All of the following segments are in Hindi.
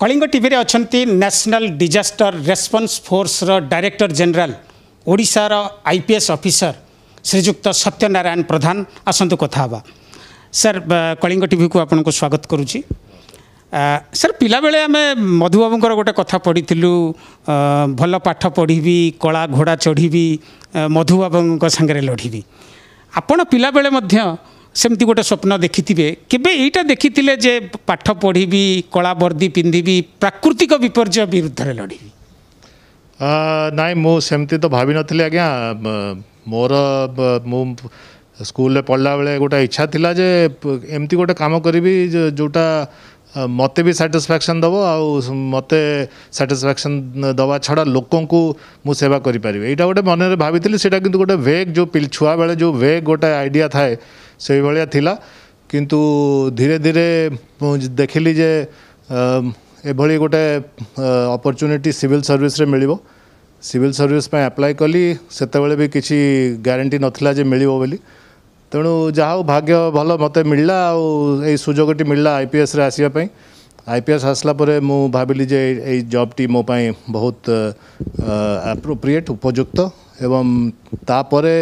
कलिंग टीवी अच्छी national disaster response force director general ओडिशार आईपीएस ऑफिसर श्रीजुक्त सत्यनारायण प्रधान आसतु कथा हाँ सर कलिंग टीवी को आपन को स्वागत करुच्ची सर पिला बेले आमे मधुबाबूंकर गोटे कथा पढ़ीलु भल पाठ पढ़ी कला घोड़ा चढ़ी मधुबाबूंक संगे लढ़ी आपण पिला बेले सेमती गोटे स्वप्न देखिथिबे केबे एटा देखिथिले जे पाठ पढ़ी कला वर्दी पिंधि प्राकृतिक विपर्जय विरुद्ध रे लड़ी नाइ मो सेमती तो भाबी नथिले आज्ञा मोर मु स्कूल पढ़ला बेले गोटे इच्छा थिला जे एमती गोटे काम करिबी जोटा मते भी सैटिस्फैक्शन दबो आ मते सैटिस्फैक्शन दवा छड़ा लोकों को मु सेवा करि परिबे एटा गोटे मन रे भाबी थिले सेटा किंतु गोटे वेग जो पिल छुआ बेले जो वेग गोटे आइडिया थाए से भाया थिला किंतु धीरे धीरे देखिली जे एभली गोटे अपॉर्चुनिटी सिविल सर्विस रे मिलिबो सिविल सर्विस पे अप्लाई कली सेते भी किसी गारंटी नथिला जे मिलिबो बोली तेणु जाओ भाग्य भल मते मिलला आ सुजोगटी मिलला आईपीएस रे आसीबा पई आईपीएस आसला परे मु भाबिली जे ए जॉब टी मो पई बहुत एप्रोप्रिएट उपयुक्त एवं तापरे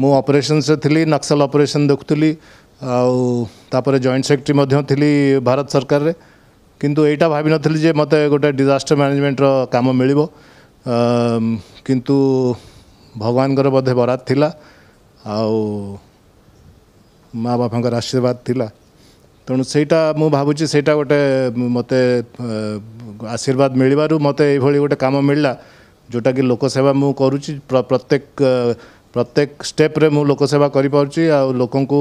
मु ऑपरेशन से थी नक्सल ऑपरेशन देखुली आपर जॉइंट सेक्रेटरी थी भारत सरकार रे किंतु एटा भाभी नथली जे मते गोटे डिजास्टर मैनेजमेंट रो काम मिलिबो किंतु भगवान कर बधे बरात थिला माँ बापा आशीर्वाद थिला तेणु सेटा मु भाबुची सेटा गोटे मते आशीर्वाद मिलबारु मते ए भली गोटे काम मिलला जोटा कि लोक सेवा मु करूची प्रत्येक स्टेप रे मु लोक सेवा करि पाउची आ लोकन को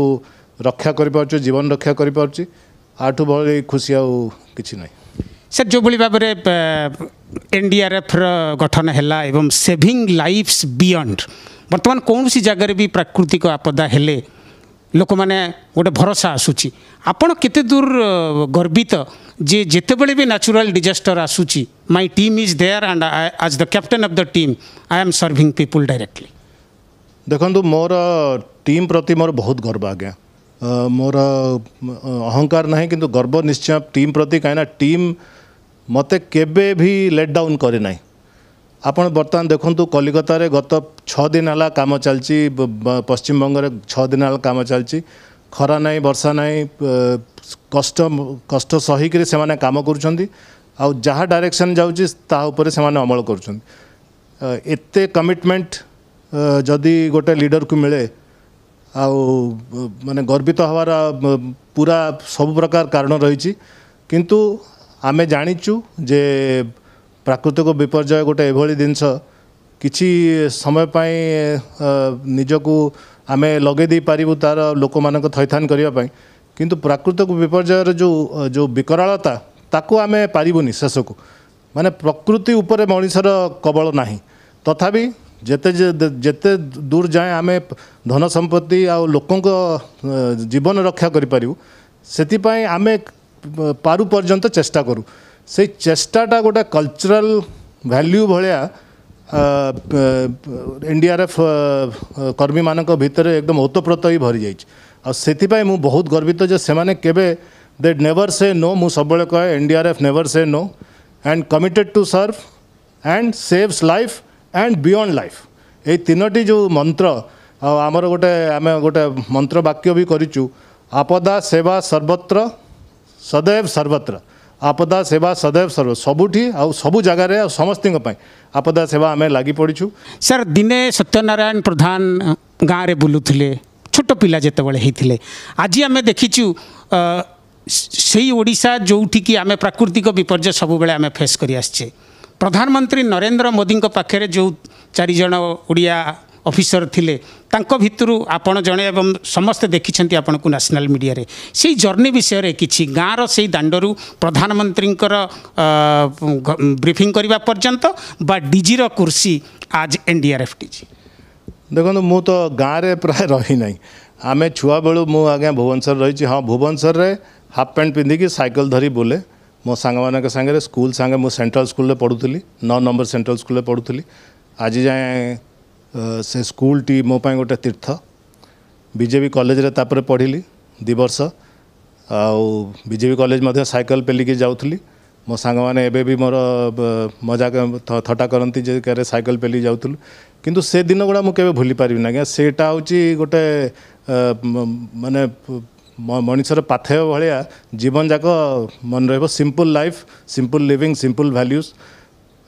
रक्षा करि पाउची जीवन रक्षा करि पाउची आठु भली खुशी आ किछि नै सर जो भली बारे एनडीआरएफ गठन हैला एवं सेविंग लाइफ्स बियॉन्ड वर्तमान कोन सी जगह रे भी प्राकृतिक आपदा हेले लोक मैंने गोटे भरोसा आसूची आपण केते दूर गर्वित जे जिते बले भी नेचुरल डिजास्टर आसूची my team is there and as the captain of the team I am serving people directly देखंतु मोर टीम प्रति मोर बहुत गर्व आज्ञा मोर अहंकार नहीं किंतु गर्व निश्चय टीम प्रति कहीं टीम मते केबे भी लेट डाउन करे नहीं आपण बर्तमान देखंतु कलिकता रे गत 6 दिन हला काम चलची पश्चिम बंग रे 6 दिन हला काम चलची खरा नाही वर्षा नाही कष्ट कष्ट सही करे से माने काम करूछंती आ जहा डायरेक्शन जाउची ता ऊपर से माने अमल करूछंती एते कमिटमेंट जदी गोटे लीडर को मिले आ माने गर्वित हवार पूरा सब प्रकार कारण रहीची किंतु आमे जानिचु जे प्राकृतिक विपर्जय गोटे एभली जिनस किसी समय निजकू आम लगे पारू तार लोक मान थैथान करने किंतु प्राकृतिक विपर्जयर जो जो विकरालता ताकू आम पारूनी शेष को माने प्रकृति उपर मनिषर कबल ना तथा जेते जेते दूर जाए आम धन संपत्ति आ लोक जीवन रक्षा करूँ से आम पारू पर्यंत चेष्टा करूँ से चेष्टाटा गोटे कल्चरल वैल्यू भाया एनडीआरएफ कर्मी मानक भीतर एकदम ओतप्रोत ही भरी जाइए मु बहुत गर्वित जे सेमाने केबे दे नेवर से नो मु सब कहे NDRF never say no and committed to serve and saves life and beyond life ए तीनोटी जो मंत्र आमर गोटे आम गोटे मंत्र वाक्य भी करिचु आपदा सेवा सर्वत्र सदैव सर्वत्र आपदा सेवा सदैव सर्व सबुठी आ सबु जगार समस्ती आपदा सेवा आम लगी पड़ू सर दिने सत्यनारायण प्रधान गाँव में बुलूले छोट पिला जितेबाला आज आम देखीचु से ओडिशा जोठी कि आम प्राकृतिक विपर्जय सबुबले आम फेस कर आसचे प्रधानमंत्री नरेंद्र मोदी पाखे जो चारिज ओडिया ऑफिसर थिले तांको भितरु आपण जणे एवं समस्त देखिसेंती आपण को नेशनल मीडिया रे सेही जर्नी विषय रे किछि गाँर सेही दांडरू प्रधानमंत्रींकर ब्रीफिंग करिबा पर्यंत बा डीजी रो कुर्सी आज एनडीआरएफ डीजी देखो मु तो गाँव रे प्राय रही नाही आम छुआ बेलू मु आज्ञा भुवनेश्वर रही हाँ भुवनेश्वर रे हाफ पैंट पिंधिकी साइकल धरी बोले मो सांगे स्कूल सांगे मु सेंट्रल स्कूल पढ़ुली 9 नंबर सेंट्रल स्कूल पढ़ुली आज जाए से स्कूल टी मो पाई गोटे तीर्थ बीजेपी कॉलेज रे तापर पढ़िली 2 वर्ष आ बीजेपी कॉलेज मध्ये साइकल पेलिके जाउथली मो सांग मैंने एबे भी मोर मजाक थट्टा करती क्यारे सैकल पेली जाऊँ किंतु से दिन गुड़ा मुझे भूली पारिना आज्ञा सेटा हूँ गोटे माने मनुष्यर पाथेय भाया जीवन जाक मन रहिबो simple life simple living simple values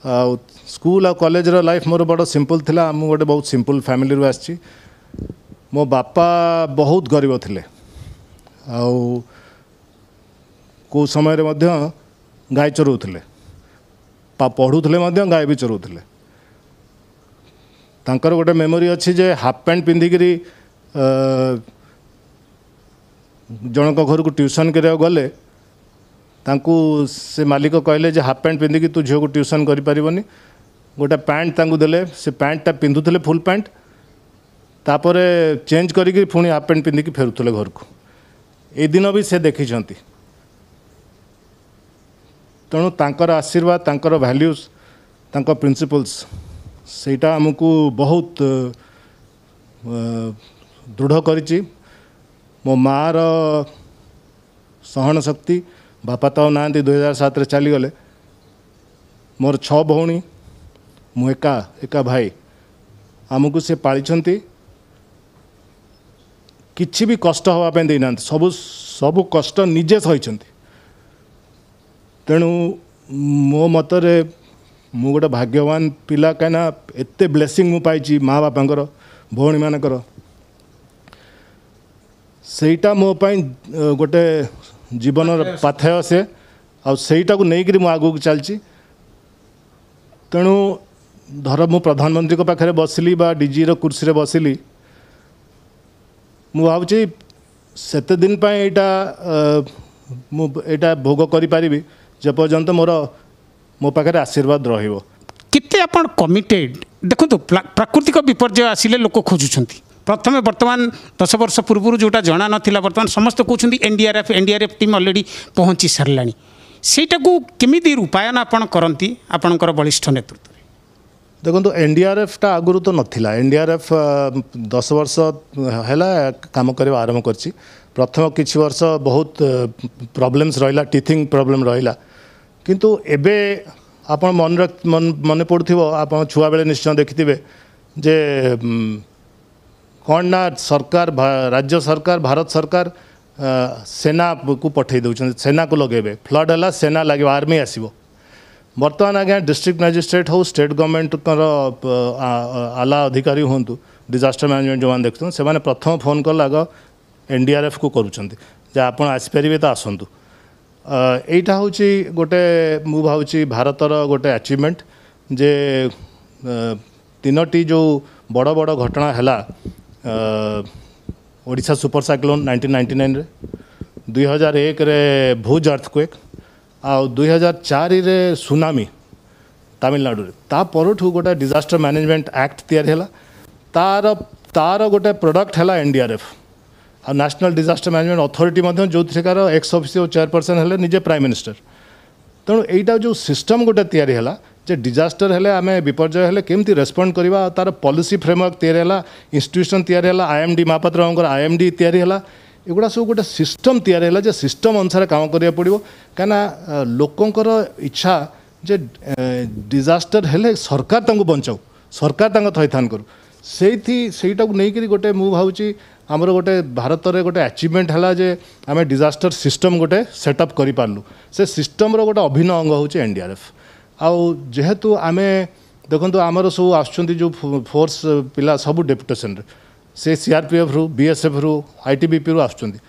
आ स्कूल आ कॉलेज रो लाइफ मोर बड़ सिंपल थिला मु गोटे बहुत सिंपल फैमिली रो आछि मो बापा बहुत गरीब थिले आउ को समय रे मध्य गाय चराउथिले पढ़ुथिले मध्य गाय भी चराउथिले तांकर गोटे मेमोरी अच्छी जे हाफ पैंट पिंधिकी जनक घर को ट्यूशन कराया गले तांकू से मालिक कहले जे हाफ पैंट पिंधिकी तू झील को ट्यूशन करें गोटे पैंट तांकू देले से पैंटा पिंधुले फुल पैंट तापर चेंज करी पुणी हाफ पैंट पिंधिकी फेरुले घर को ये दिन भी से देखी तेणु तांकर आशीर्वाद तांकर वैल्यूज तांकर प्रिंसिपल्स सेटा हमको बहुत दृढ़ करिछि मो मार सहन शक्ति बापा तो ना 2007 रे चली गले मोर 6 भौणी मु एका एका भाई हमको से पालिछंती किछि भी कष्ट होवा पे देना सब सब कष्ट निजे सहिछंती तेणु मो मतरे मु गोटे भाग्यवान पिला कहीं एत ब्लेसिंग मुझे माँ बापा भौणी मानकर सेटा मोपाई गोटे जीवन पाथेय से आईटा को लेकर मुझे आगू चलती तेणु धर मु प्रधानमंत्री को पाखे बसली डीजी रो कुर्सी रे बसली मु भावी सेते दिन पई एटा मु एटा भोग करि पारिबी जपर्यंत मोर मो पाखे आशीर्वाद रहिबो किते आपण कमिटेड देखंतु प्राकृतिक विपर्जय आसिले लोक खोजुछंती प्रथमे वर्तमान 10 वर्ष पूर्व जोटा जना नथिला वर्तमान समस्त कहउछंती एनडीआरएफ टीम ऑलरेडी पहुंची सरलानी सेटा को केमिदि उपायन आपण करंती आपणकर बलिष्ठ नेतृत्व देखंतु एनडीआरएफ ता आगुरु तो नथिला एनडीआरएफ 10 वर्ष हैला काम करबा आरंभ करछि प्रथम किछि वर्ष बहुत प्रॉब्लम्स रहिला टीथिंग प्रॉब्लम रहिला किंतु एबे आपण मन पड़ुथिबो आपण छुआ बेले निश्चय देखिथिबे जे कोन ना सरकार राज्य सरकार भारत सरकार सेना को पठै दउछन सेना को लगेबे फ्लड हला सेना लागे आर्मी आसीबो बर्तमान आज्ञा डिस्ट्रिक्ट मजिस्ट्रेट हो स्टेट गवर्नमेंट आला अधिकारी हूँ डिजास्टर मैनेजमेंट जो मैंने देखते से प्रथम फोन कल आग एनडीआरएफ को करुँच आसपारे तो आसतु यहाँ हूँ गोटे मु भावी भारतर गोटे आचिवमेंट जे तीनोटी जो बड़ बड़ घटना है ओडिशा सुपर साइक्लोन 1999 रे 2001 रे भुज अर्थक्वेक आउ 2004 रे सुनामी तमिलनाडु तापर गोटे डिजास्टर मैनेजमेंट एक्ट तैयारी तार तार गोटे प्रोडक्ट है एनडीआरएफ आ नेशनल डिजास्टर मैनेजमेंट अथॉरिटी जो थीकार एक्स ऑफिसियो चेयरपर्सन है निजे प्राइम मिनिस्टर तेणु एटा जो सिस्टम गोटे तैयारी है जे डिजास्टर है आम विपर्जय है केमती रेस्पॉन्ड करवा तार पॉलिसी फ्रेमवर्क तैयारी इंस्टीट्यूशन तैयारी आईएमडी महापात्र आईएमडी तैयारी एगुड़ा सब गोटे सिस्टम तैयारी जे सिस्टम अनुसार काम करा पड़ो कहीं लोकंर इच्छा जे डिजास्टर हेले सरकार तंगु बचाऊ सरकार तंग थैथान करूँ से लेकिन गोटे मु भावी आमर गोटे भारत में गोटे आचिवमेंट है जे आम डिजास्टर सिस्टम गोटे सेटअप करूँ से सिस्टम रो गोटे अभिन्न अंग हूँ एनडीआरएफ आउ जेहेतु आम देखो आमर सब आसो फोर्स पिला सब डेपुटेसन से सीआरपीएफ रु बीएसएफ रु आईटीबीपी रु आसुचंदी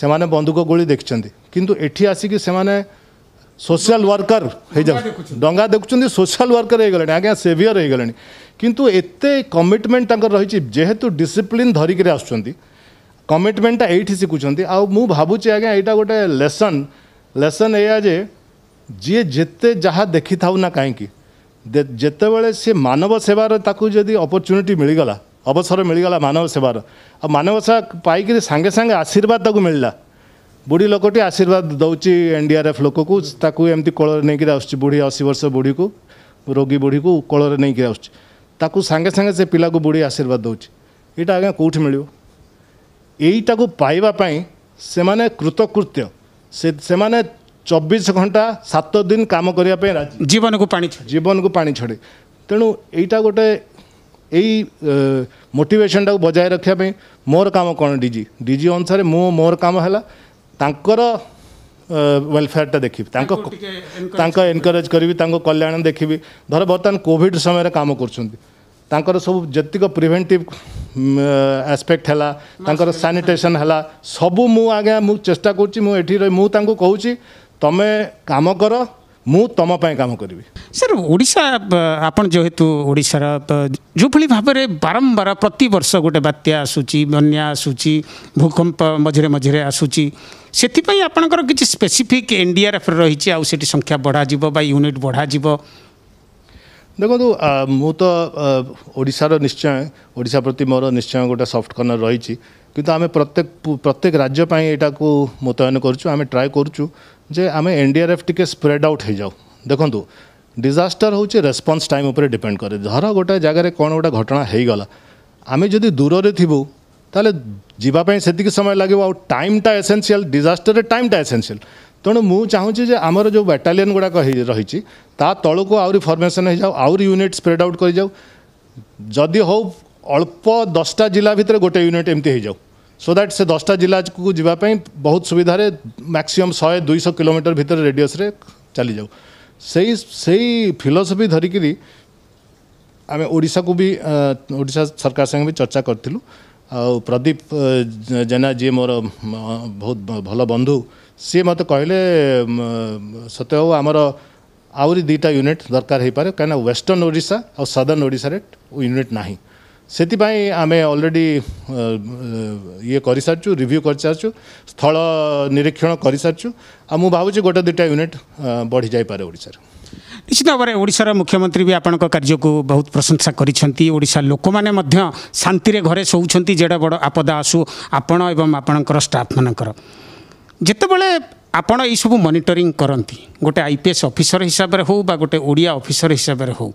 से माने बंदूक गोली देखिचंदी किंतु एठी आसिक से माने सोशल वर्कर हे जा डंगा देखुचंदी सोशल वर्कर हे गले आगे सेवियर हे गले किंतु एते कमिटमेंट तांकर रहिछि जेहेतु डिसिप्लिन धरि के आसुचंदी कमिटमेंटटा एठी सिखुचंदी आ मु भाबुछि आगे एटा गोटे लेसन लेसन ए जे जे जेते जहा देखि थाउ ना काहे कि जेते बेले से मानव सेवार ताकू जदी अपॉर्चुनिटी मिल गला अवसर मिलगला मानव सेवार आ मानव सेवा पाई सांगे सांगे आशीर्वाद ताकू मिलला बुढ़ी लोकटी आशीर्वाद दौची एनडीआरएफ लोक को ताकू एमती कोलर नहीं आस बुढ़ी 80 वर्ष बुढ़ी को रोगी बुढ़ी को कोलर नहीं आस ताकू सांगे सांगे से पिला को बुढ़ी आशीर्वाद दौची एटा आगे कोठी मिलियो एटा को पाइबा पई से माने कृतकृत्य से माने 24 घंटा 7 दिन काम करने राजी जीवन को पानी छोड़े। तेणु यहीटा गोटे यही मोटिवेशन टाक बजाय रखापी मोर काम कौन डीजी डीजी अनुसार मो मोर काम है वेलफेयरटा देखी एनकरेज करी कल्याण देखी। धर बर्तमान कोविड समय काम कर सब जतिक प्रिवेंटिव एस्पेक्ट है सानिटेसन है सबू मु आज्ञा मु चेष्टा करुँची कहूँ तुम्हें काम कर मु तुम काम करी। सर ओडिशा आपन जेहेतु ओडिशार जो भली भाबरे बारंबार प्रति वर्ष गोटे बात्या आसूची बन्या आसूची भूकंप मझे मझे आसूची सेथिपई आपनकर किछि स्पेसिफिक एनडीआरएफ रहिछि आ सेठी संख्या बढ़ा जिवो बा यूनिट बढ़ा जिवो। देखो मु तो ओडिशार निश्चय ओडिशा प्रति मोर निश्चय गोटे सॉफ्ट कॉर्नर रहिछि किंतु आमे प्रत्येक राज्य पई एटा को मोतायन करछु आमे ट्राई करछु जे आमे एनडीआरएफ टिके स्प्रेड आउट हो जाऊ। देखंतु डिजास्टर होचे रेस्पॉन्स टाइम उपर डिपेंड करे। धर गोटे जगह कौन गोटे घटना हो गला आमे जदि दूर रे थिबो ताले जीवापे सेतिक समय लगे आ टाइमटा एसेंशियल डिजास्टर रे टाइमटा एसेंशियल। तेणु मु चाहूँगी जे आमर जो बैटालियन गुड़ाक रही तल को आउरी फॉर्मेशन हो जाऊ आउरी यूनिट स्प्रेड आउट कर जाऊ जदि हो अल्प 10टा जिला भितर गोटे यूनिट एमती हो जाऊ सो दैट से 10टा जिला को जीवापी बहुत सुविधा रे मैक्सिमम 100-200 किलोमीटर भितर रेडियस रे चली जाऊ। सही फिलोसफी धरिकी आम ओडिशा को भी ओडिशा सरकार संगे भी चर्चा करूँ। प्रदीप जेना जी मोर बहुत भल बंधु सी मत कहले सत्य हो आमर आउरी 2टा यूनिट दरकार हो पारे कहीं वेस्टर्न ओडिशा और सदर्न ओडिशा रे यूनिट ना से आम अलरेडी ये कर सारी रिव्यू कर सारी स्थल निरीक्षण कर सारी आ मु भावुँ गोटे 2टा यूनिट बढ़ी जाई पारे ओडिशा रे। निश्चित भाव ओडिशार मुख्यमंत्री भी आपन कार्य को बहुत प्रशंसा करिसेंती ओडिशा लोक माने मध्य शांति रे घरे सोउछंती जेडा बड़ आपद आसू आपण एवं आपणकर स्टाफ मानकर जेतेबेले आपण एई सब मॉनिटरिंग करती गोटे आईपीएस ऑफिसर हिसाब रे हो बा गोटे ओडिया ऑफिसर हिसाब रे हो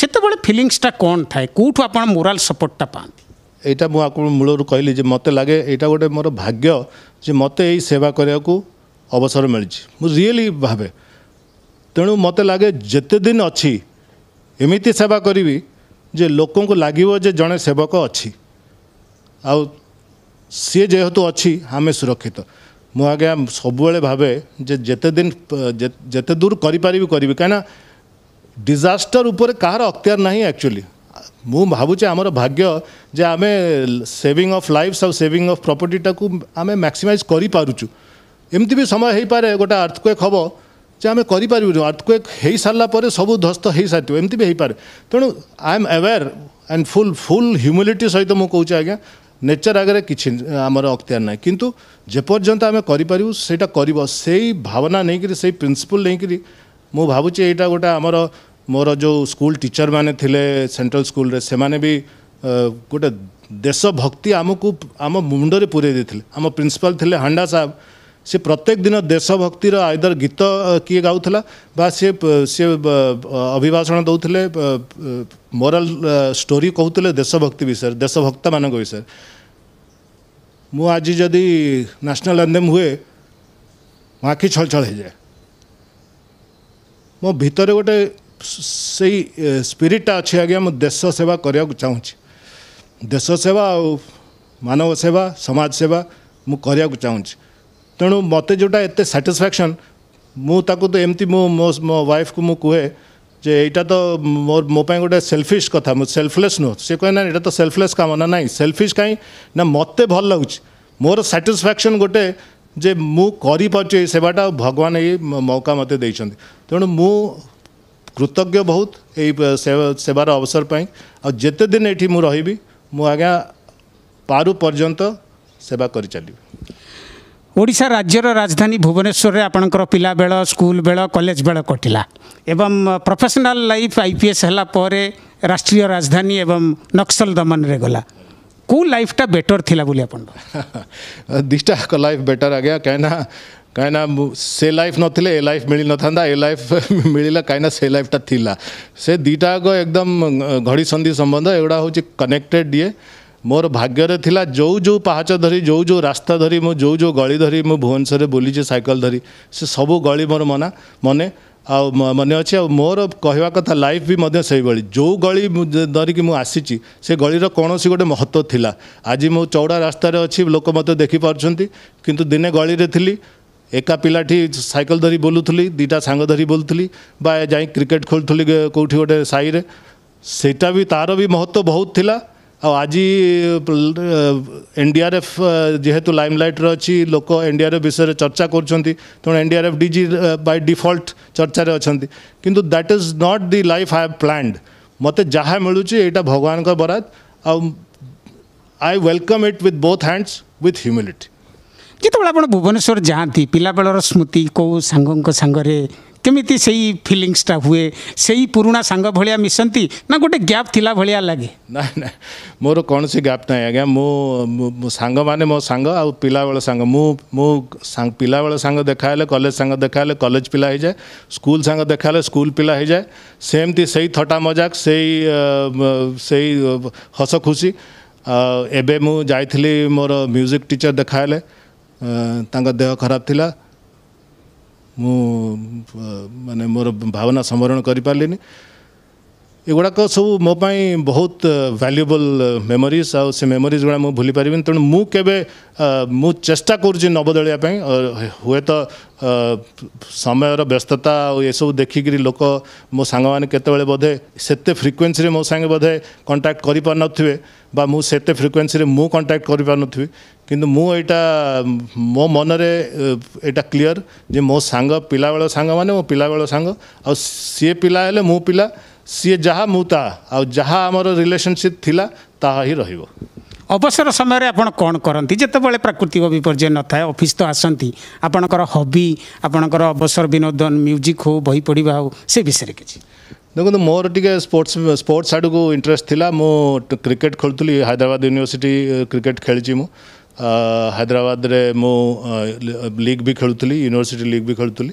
सेतेबेले फीलिंग्सटा कोन थाए कोठो आपण मोरल सपोर्टटा पांती। एटा मु आपन मूलरु कहली जे मते लागे एटा गोटे मोर भाग्य जे मते एई सेवा करिया को अवसर मिलछि मु रियली भाबे। तेणु मते लगे जिते दिन अच्छी एमती सेवा करी जे लोक लगे जे जड़े सेवक अच्छी आउ सी जेहेतु अच्छी आम सुरक्षित। मु आज्ञा सबुले भावे जे जिते दिन जिते दूर करी कहीं डिजास्टर उपर कहार अख्तियार ना एक्चुअली मु भावुचे आमर भाग्य जे आम सेविंग ऑफ लाइफ और सेविंग ऑफ प्रॉपर्टी टाक आम मैक्सिमाइज करूँ। एमती भी समय हो पाए गोटे अर्थक्वेक हम जे आम करूँ अर्थक्वेक हो सारापर सब ध्वस्त हो सारे एमती भी हो पारे। तेणु I am aware and full humility सहित मुझे कहूँ आज्ञा नेचर आगे किसी आमर अख्तियार ना किंतु जेपर्यंत आम करूँ सेटा कर भावना नहीं से प्रिंसिपल नहीं मु भावुचे यहाँ गोटे आमर मोर जो स्कूल टीचर मैंने सेंट्रल स्कूल से मैंने भी गोटे देशभक्ति आमको आम मुंडे पूरे आम प्रिंसिपल थे हांडा साहब से प्रत्येक दिन देशभक्तिर आइदर गीत किए गाउला बा सी अभिभाषण दौले मोरल स्टोरी कहते देशभक्ति विषय देशभक्त मान विषय। मु आज जदि नेशनल एंथम हुए मो आखि छलछल हो जाए मो भीतर गोटे सही स्पिरिटा अच्छे आज्ञा मु देश सेवा करने को चाहूँगी देश सेवा मानव सेवा समाज सेवा मु करने को चाहूँगी। तेणु मत जोटा एत साटिस्फैक्शन मुझे तो एमती मो वाइफ को मु कहे जे यहाँ तो मोर मोपाई गोटे सेल्फिश कथा मु सेल्फलेस नुह से कहे ना यहाँ तो सेल्फलेस काम ना ना सेल्फिश कहीं ना मत भल लगुच मोर साटिस्फैक्शन गोटे जे मु करी पाछे सेवाटा भगवान ये मौका मते देइछंती। तेणु मु कृतज्ञ बहुत ये सेवार अवसर पाई आ जेते दिन एठी मु रहिबी मु आज्ञा पारु पर्यंत सेवा करी चलिबी। ओडिशा राज्यर राजधानी भुवनेश्वर रे आपणकर पिला bell school bell college bell कटिला एवं प्रोफेशनल लाइफ आईपीएस हला परे राष्ट्रीय राजधानी एवं नक्सल दमन रे गला को लाइफटा बेटर थिला बोली आपण दिसटा को लाइफ बेटर आ गया कहना से लाइफ नथिले ए लाइफ मिली नथंदा ए लाइफ मिलिला कहना से लाइफटा थिला से दीटा को एकदम घड़ी संधि संबंध एगुड़ा होची कनेक्टेड दिए मोर भाग्यर थिला जो जो पहाच धरी जो जो रास्ता धरी मो जो जो गली धरी मो भुवनेश्वर बुलीचे साइकल धरी से सबु गली मोर मना मने आ मन अच्छे मोर कहवा कथा लाइफ भी मध्य से भाई जो गली धरिकी मुझे आसी से गलीर कौन गोटे महत्व थिला आज मो चौड़ा रास्तार अच्छी लोक मत देखिपार्टी किंतु दिने गली थी एका पिलाठी साइकल धरी बोलूली दीटा सांग धरी बोलूली बा जा क्रिकेट खेलुली कौटी गोटे साईरे सेटा भी तार भी महत्व बहुत थिला। आज एनडीआरएफ जेहेतु लाइमलाइट अच्छी लोक एनडीआरएफ विषय चर्चा करुँच तेणु एनडीआरएफ डीजी बाय डिफॉल्ट चर्चा रे अच्छा किंतु that is not the life I have planned मत जहाँ मिलूँ यहाँ भगवान का बरात आई welcome it with both hands with humility. जितेबाला आप भुवनेश्वर जाती पिलाबेलर स्मृति को सांगरे केमिति सही फिलिंग्सटा हुए सही पुराणा सांग भलिया मिसंती ना गोटे गैप थिला भलिया लगे ना ना मोर कौन से गैप ना आज्ञा मो सांग माने मो सांग आ पिलाबेल सांग मो सांग पिलाबेल सांग देखाले कॉलेज सांग देखाले कॉलेज पिला हो जाए स्कूल सांग देखाले स्कूल पिला हो जाए सेमती सही थटा मजाक सही हस खुशी एबे मु जाइथिली मोर म्यूजिक टीचर देखाले देह खराब थिला मु माने मोर भावना संवरण कर पारलिनी एगुड़ाक सब मोपाई बहुत वैल्यूएबल मेमोरीज आ से मेमोरीज गुड़ा मुझे भूली पारिबिन तेणु मु चेष्टा करुँच न बदलिया पई हुए तो समयर व्यस्तता ये सब देखिक लोक मो सांग माने केतबेले बोधे सेते फ्रिक्वेन्सी मो सांगे बोधे कांटेक्ट करि पार नथिबे बा मु सेते फ्रिक्वेन्सी मु कांटेक्ट करि पार नथिबे किंतु मु एटा मो मनरे एटा क्लियर जे मो सांग पिलाबेल सांग माने मो पिलाबेल सांग आ सी पिला हेले मु पिला सी जहा मुता आ जहा हमर रिलेशनशिप थिला ताहा ही रहिबो। अवसर समय आप कौन करती जितेबाला प्राकृतिक विपर्जय न था ऑफिस तो आसती आपणकर हबी आपणकर अवसर विनोदन म्यूजिक हो बही पढ़ा हो से विषय किसी देखो मोर टे स्पोर्ट्स आड़ को इंटरेस्ट थिला मो क्रिकेट खेलुली हैदराबाद यूनिवर्सिटी क्रिकेट खेली मु हैदराबाद रे मो लीग भी खेलुली यूनिवर्सिटी लीग भी खेलुली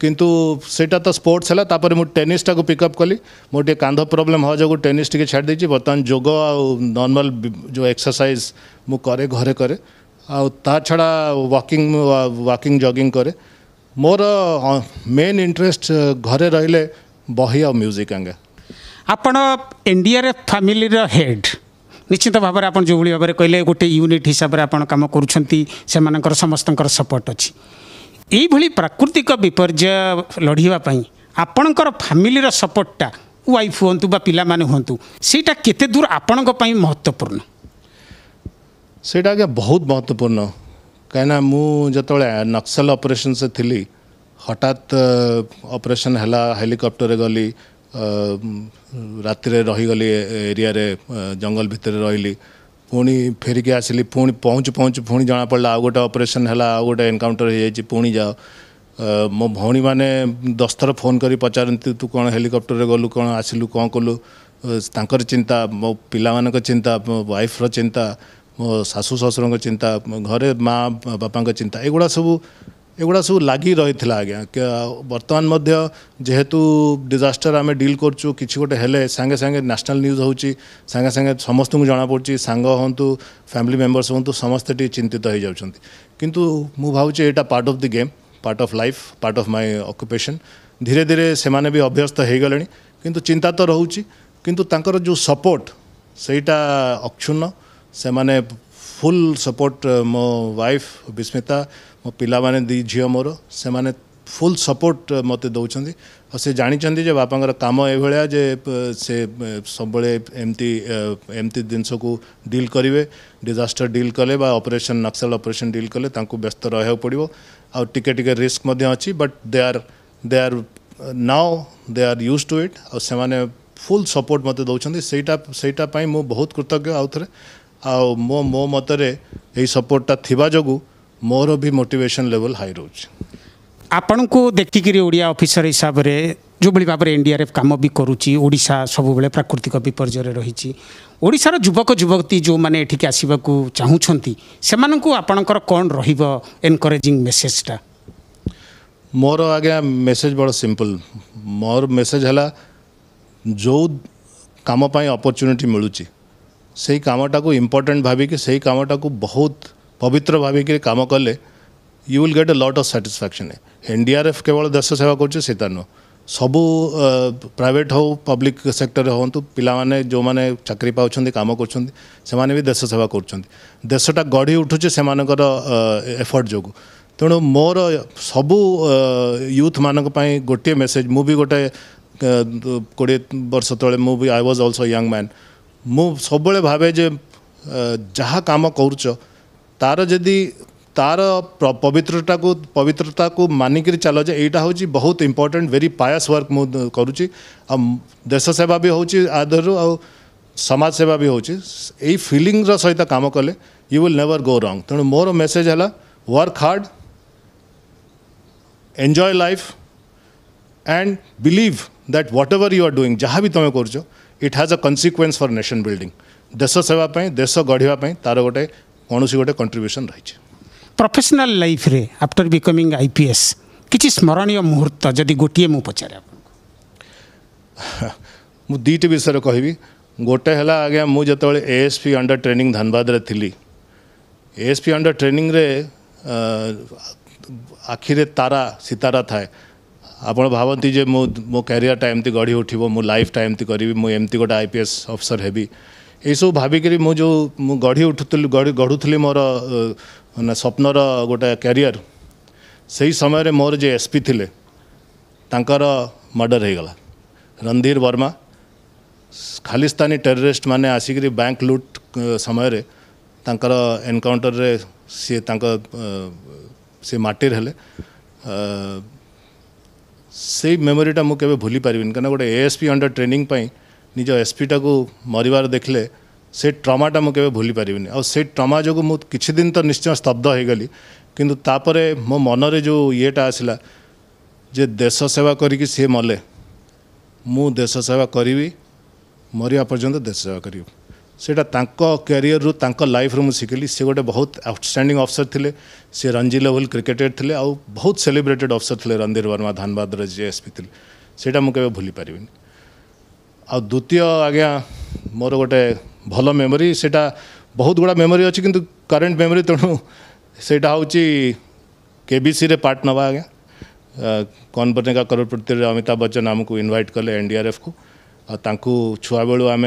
किंतु सेटा तो स्पोर्ट्स है तापर मु टेनिस टाक पिकअप कली मोटे कांध प्रोब्लेम हो जो टेनिस टे छाड़ देछि बर्तमान योग आ नॉर्मल जो एक्सरसाइज मु करे घरे करे आ ता छड़ा वॉकिंग जॉगिंग करे मोर मेन इंटरेस्ट घरे रहिले बही आ म्यूजिक आंगे। आपण एनडीआरएफ फैमिली रो हेड निश्चित भाव में आप जो भाव में कहले गोटे यूनिट हिसाब से आप काम कर समस्त सपोर्ट अच्छी यही प्राकृतिक विपर्जय लड़ाई आपणकर फैमिलीर सपोर्टटा वाइफ हूँ बा पिला माने हूँ सेटा केते दूर आपण महत्वपूर्ण सेटा आगे बहुत महत्वपूर्ण कहीं मु जतबे नक्सल ऑपरेशन से थी हठात ऑपरेशन हैला हेलिकॉप्टर रे गली राति रे रही गली एरिया रे जंगल भितर रही पुणी फेरिकी आसली पुणी पहुँचु पहुँचु पुणी जना पड़ा आउ गोटे ऑपरेशन है आउ गोटे एनकाउंटर हो जाए पुणी जाओ मो भौणी माने 10 थर फोन कर पचारती तू कौन हेलिकॉप्टर रे गलु कौन आसिलु कौन कलु तांकर चिंता मो पिला मानक चिंता मो वाइफ रो चिंता मो सासू ससुर को चिंता घरे माँ बापा को चिंता एगुड़ा सब लगी रही आज्ञा बर्तमान मध्य जेहेतु डिजास्टर आम डील करचु किसी गोटे हेले सांगे सांगे नेशनल न्यूज होची सांगे सांगे समस्त को जना पड़ी सांग हूँ फैमिली मेम्बर्स हूँ समस्ते चिंतित हो जाती किंतु मु भावुचे एटा part of the game part of life part of my occupation धीरे धीरे से माने भी अभ्यस्त हो गले किंतु चिंता तो रोची किंतु तांकर जो सपोर्ट सेटा अक्षुण्ण से माने फुल सपोर्ट मो वाइफ विस्मिता मो पिला माने दी झियो मोर से माने फुल सपोर्ट मते दउछंदी और से जानिछंदी जे बापांकर काम ए भलिया जे से सबले एमती जिनस को डील करिवे डिजास्टर डील कले बा ऑपरेशन नक्सल ऑपरेशन डील कले तांको व्यस्त रहय पड़िवो आ टिके टिके रिस्क मध्ये अछि but they are now they are used to it और से माने फुल सपोर्ट मते दउछंदी सेटा पई मो बहुत कृतज्ञ आउथरे आ मो मतरे यही सपोर्टटा थिबा जोगु मोर भी मोटिवेशन लेवल हाई रोज। आपण को देखिकी ओडिया ऑफिसर हिसाब रे जो भाव में एनडीआरएफ काम भी करुच्ची ओडिशा सब बेले प्राकृतिक विपर्जय रही ओडिशार युवक युवती जो मैंने एठिकी आसवा चाहूँगी से आपणकर कौन एनकरेजिंग मेसेजटा मोर आज्ञा मेसेज बड़ा सिंपल मोर मेसेज है जो कमपाई अपरच्युनिटी मिलूँ से कामटा को इम्पोर्टेंट भाविक से कामटा को बहुत पवित्र भाविक कम कले you will get a lot of satisfaction. NDRF केवल देश सेवा कर नुह सबू प्राइवेट हो पब्लिक सेक्टर हूँ पाने जो मैंने चाकरी पाँच कम कर भी देश सेवा करसटा गढ़ी उठुचे से एफर्ट जो तेणु मोर सबू यूथ मानक पाई गोटे मेसेज मुझे गोटे 20 वर्ष तेज मुझे I was also young man मु सब भावे जे जहाँ काम करुच तार जदि तार पवित्रता को मानिक चल जे यहाँ हूँ बहुत इंपोर्टेंट वेरी पायस वर्क मु करुच्ची देश सेवा भी होची आधर आ समाज सेवा भी होची यही फिलिंग सहित काम कले you will never go wrong. तेणु मोर मेसेज है work hard enjoy life and believe that whatever you are doing जहाँ भी तुम्हें करुच it has a consequence for nation building देश सेवा पई देश गढ़िया तार गोटे कौन गोटे कंट्रीब्यूशन रही। प्रोफेशनल लाइफ रे आफ्टर बिकमिंग आईपीएस किसी स्मरणीय मुहूर्त जदि गोटे मु पचारे मु दीटे विषय कहबी गोटे हला आज्ञा मु जतबेले एएसपी अंडर ट्रेनिंग धनबाद रे थिली एएसपी अंडर ट्रेनिंग रे आखिरे तारा सितारा थाए आपण भावती जे मो कैरियर टाइम ती गढ़ी उठिबो मो लाइफ टाइम ती करी मो एमती गोटे आईपीएस अफसर हेबी ये सब भाविक जो गढ़ी उठुली गढ़ुली मोर ना स्वप्नर गोटे कैरियर से समय मोर जे एसपी थिले तांकर मर्डर हो गला रणधीर वर्मा खालिस्तानी टेररिस्ट माने आसिक बैंक लुट समय तांकर एनकाउंटर रे सी माटीर हेले से मेमोरीटा मु केबे भूली पारिबिन कना गोटे एएसपी अंडर ट्रेनिंग पाई निज एसपीटा को मरबार देखले से ट्रमाटा मुझे भूली पारिनी आ से ट्रमा जो मु किछि दिन तो निश्चय स्तब्ध हो गली किंतु तापरे मो मनरे जो येटा आसला जे देश सेवा करी सी मले मु देश सेवा करी मरिया पर्यंत देश सेवा करी सेटा तांको कैरियर रु तांको लाइफ रु मु सिखली से गोटे बहुत आउटस्टैंडिंग अफसर थिले से रणजी लेवल क्रिकेटर थिले आ बहुत सेलिब्रेटेड अफसर थिले रणधीर वर्मा धनबाद रे जे एसपी थिले सेटा मु केबे भूली पारिनी। आ द्वितीय आज्ञा मोर गोटे भल मेमोरी सेटा बहुत गुड़ा मेमोरी अच्छी किंतु करेन्ट मेमोरी तेणु सेटा हूँ केबीसी रे पार्ट नवा आज्ञा कौन बनेगा करोड़पति अमिताभ बच्चन आमको इनवाइट कले एनडीआरएफ को तांकू छुआ बेलू आम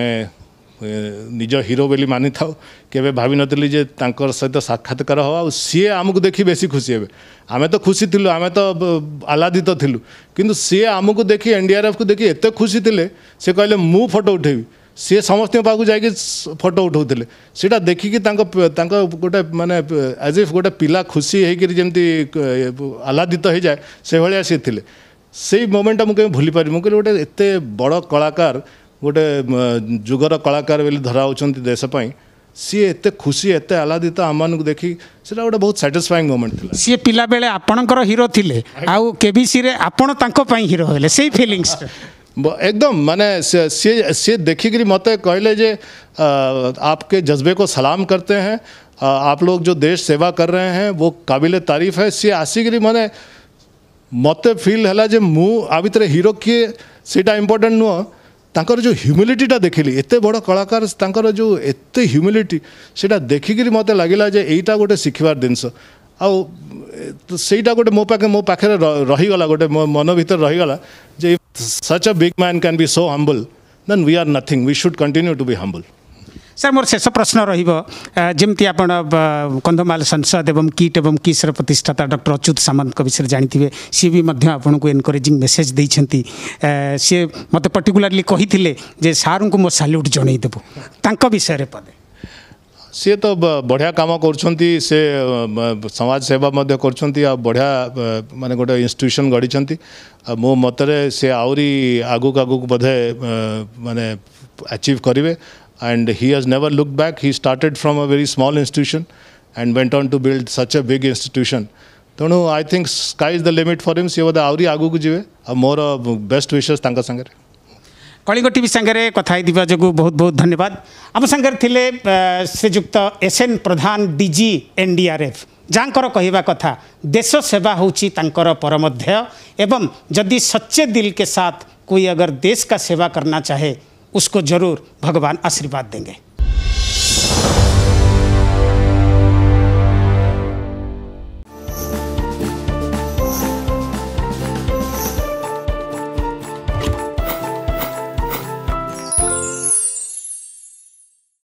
निज हीरो बेली मानी था केवे भावी नतली जे तांकर सहित साक्षात्कार हवा आ सी आमको देखी बेसी खुशी हे आमे तो खुशी थिलु आमे तो आह्लादित थिलु किंतु सी आमको देखी एनडीआरएफ को देखी एत खुशी थिले से कहले मु फोटो उठेबी सी समस्त पाक जाकि फोटो उठाऊ सीटा देखिकी गोटे माने एज इफ गोटे पिला खुशी होमती आह्लादित हो जाए से भाया सी थे से मोमेंटा मुझे भूली पारि मुझे गोटे एत बड़ कलाकार गोटे जुगर कलाकार बोली धरा होती देशपाई सी एत खुशी एत आह्लादित आम मानक देखी सीटा गोटे बहुत सैटिस्फाइंग मोमेंट था। सी पिला बेले आपणकर हीरो थिले आउ केबीसी रे आपण तांको पाई हीरो होले सेही फीलिंग्स एकदम माने से देखिकी मत कहले जे आपके जज्बे को सलाम करते हैं आप लोग जो देश सेवा कर रहे हैं वो काबिले तारीफ है सी आसिकी माने मत फील है जे मु आ भितर हीरो किए सीटा इम्पोर्टेंट नुह तांकर जो ह्यूमिलिटीटा देखिली एत बड़ कलाकार तांकर जो एत ह्यूमिलिटी सीटा देखिकी मत लगिला जे एटा गोटे शिखबार जिनस आईटा गोटे मो पाखे रहीगला गोटे मो मन भीतर रहीगला जे such a big man can be so humble then we are nothing we should continue to be humble। Sir मोर शेष प्रश्न रहिबो जेमती आपण कंधमाल संसद एवं कीट एवं किसर प्रतिष्ठाता डॉक्टर अच्युत सामंत को विषय जानिथिबे सी भी मध्य आपण को एनकरेजिंग मेसेज दैछंती सी मते पर्टिकुलरली कहिथिले जे सारन को मो सैल्यूट जणै देबो तांको विषय रे पदे सी तो बढ़िया काम करछंती से समाज सेवा मध्य करछंती आ बढ़िया माने गोटे इंस्टीट्यूशन गढ़ी मो मतरे से आउरी आगुक बधे माने अचीव करेंगे and he has never look back he started from a very small institution and went on to build such a big institution तेणु I think sky is the limit for him सी बोधे आउरी आगुक जीवे आ मोर बेस्ट विशेष तांका संगरे कलिंग टीवी संगे कथाई दिवा जगू बहुत बहुत धन्यवाद। आम संगे थिले Srijukta SN Pradhan DG NDRF जांकर कहवा कथा देश सेवा होची तांकर परम ध्येय एवं यदि सच्चे दिल के साथ कोई अगर देश का सेवा करना चाहे उसको जरूर भगवान आशीर्वाद देंगे।